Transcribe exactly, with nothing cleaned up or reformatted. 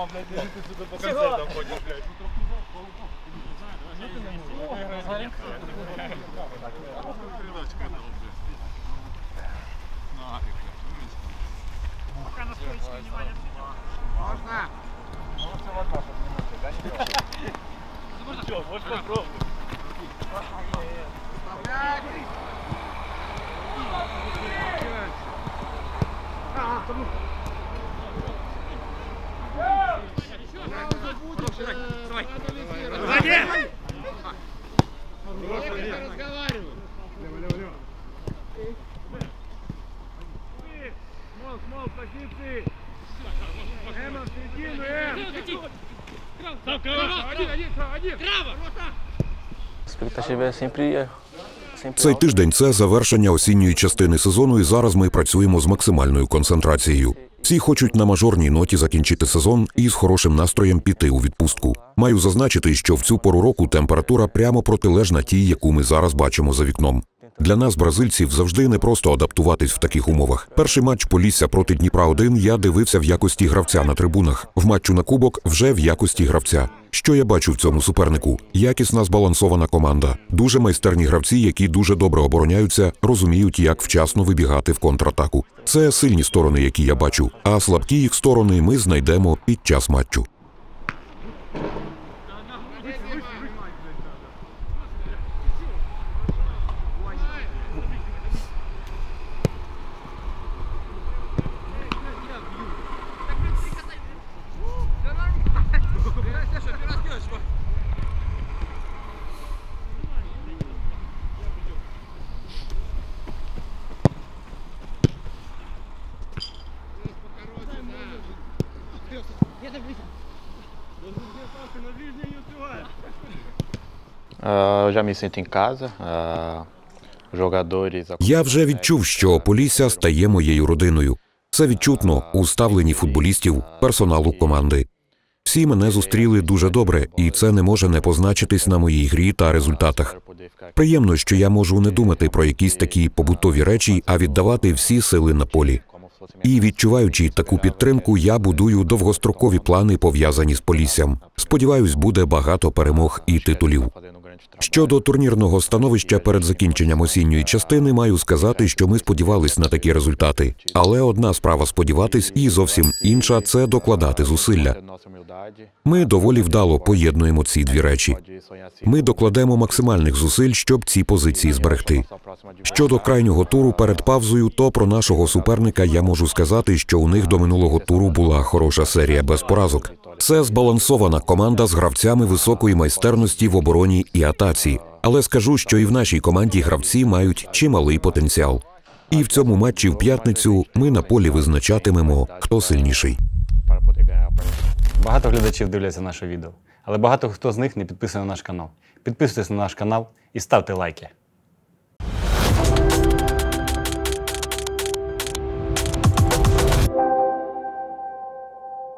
мама, блядь, лежит и сюда по концертам ходишь, блядь. Пока на столичке внимание отсюда. Можно? Ну, все в одном, да, не делай. Ну что, можешь попробовать? Управляй! Ага, тому. Молодец! Я разговариваю. Лево, лево, лево. Смол, смол, позиции. Эм, в середину, эм. Спектакль sempre. Цей тиждень – це завершення осінньої частини сезону, і зараз ми працюємо з максимальною концентрацією. Всі хочуть на мажорній ноті закінчити сезон і з хорошим настроєм піти у відпустку. Маю зазначити, що в цю пору року температура прямо протилежна тій, яку ми зараз бачимо за вікном. Для нас, бразильців, завжди непросто адаптуватись в таких умовах. Перший матч Полісся проти Дніпра один я дивився в якості гравця на трибунах, в матчу на кубок вже в якості гравця. Що я бачу в цьому супернику? Якісна збалансована команда. Дуже майстерні гравці, які дуже добре обороняються, розуміють, як вчасно вибігати в контратаку. Це сильні сторони, які я бачу, а слабкі їх сторони ми знайдемо під час матчу. Я вже відчув, що Полісся стає моєю родиною. Це відчутно у ставленні футболістів, персоналу команди. Всі мене зустріли дуже добре, і це не може не позначитись на моїй грі та результатах. Приємно, що я можу не думати про якісь такі побутові речі, а віддавати всі сили на полі. І, відчуваючи таку підтримку, я будую довгострокові плани, пов'язані з Поліссям. Сподіваюсь, буде багато перемог і титулів. Щодо турнірного становища перед закінченням осінньої частини, маю сказати, що ми сподівались на такі результати. Але одна справа сподіватись і зовсім інша – це докладати зусилля. Ми доволі вдало поєднуємо ці дві речі. Ми докладемо максимальних зусиль, щоб ці позиції зберегти. Щодо крайнього туру перед павзою, то про нашого суперника я можу сказати, що у них до минулого туру була хороша серія без поразок. Це збалансована команда з гравцями високої майстерності в обороні і атаці. Але скажу, що і в нашій команді гравці мають чималий потенціал. І в цьому матчі в п'ятницю ми на полі визначатимемо, хто сильніший. Багато глядачів дивляться наше відео, але багато хто з них не підписаний на наш канал. Підписуйтесь на наш канал і ставте лайки.